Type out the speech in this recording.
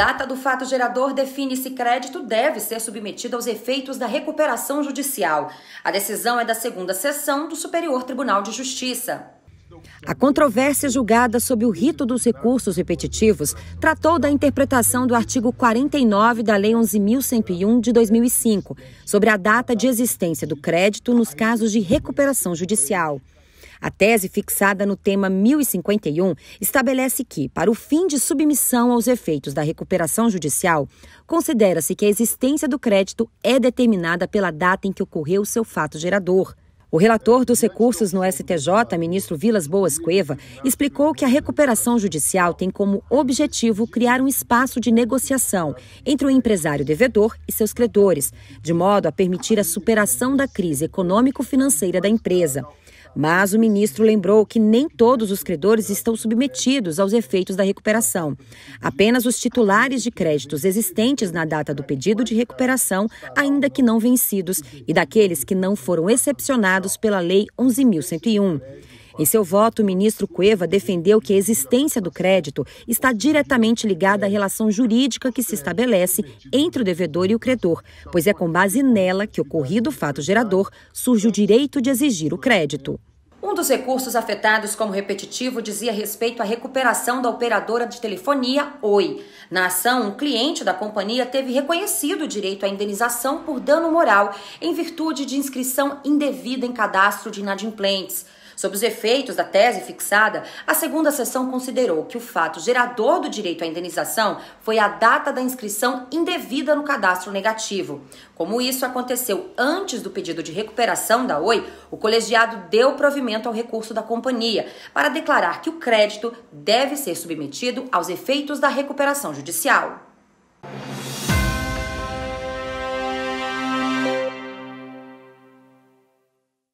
data do fato gerador define-se crédito deve ser submetido aos efeitos da recuperação judicial. A decisão é da 2ª Seção do Superior Tribunal de Justiça. A controvérsia julgada sob o rito dos recursos repetitivos tratou da interpretação do artigo 49 da Lei 11.101 de 2005, sobre a data de existência do crédito nos casos de recuperação judicial. A tese fixada no tema 1.051 estabelece que, para o fim de submissão aos efeitos da recuperação judicial, considera-se que a existência do crédito é determinada pela data em que ocorreu seu fato gerador. O relator dos recursos no STJ, ministro Villas Bôas Cueva, explicou que a recuperação judicial tem como objetivo criar um espaço de negociação entre o empresário devedor e seus credores, de modo a permitir a superação da crise econômico-financeira da empresa. Mas o ministro lembrou que nem todos os credores estão submetidos aos efeitos da recuperação. Apenas os titulares de créditos existentes na data do pedido de recuperação, ainda que não vencidos, e daqueles que não foram excepcionados pela Lei 11.101. Em seu voto, o ministro Cueva defendeu que a existência do crédito está diretamente ligada à relação jurídica que se estabelece entre o devedor e o credor, pois é com base nela que, ocorrido o fato gerador, surge o direito de exigir o crédito. Um dos recursos afetados como repetitivo dizia respeito à recuperação da operadora de telefonia Oi. Na ação, um cliente da companhia teve reconhecido o direito à indenização por dano moral em virtude de inscrição indevida em cadastro de inadimplentes. Sob os efeitos da tese fixada, a 2ª Seção considerou que o fato gerador do direito à indenização foi a data da inscrição indevida no cadastro negativo. Como isso aconteceu antes do pedido de recuperação da Oi, o colegiado deu provimento ao recurso da companhia para declarar que o crédito deve ser submetido aos efeitos da recuperação judicial.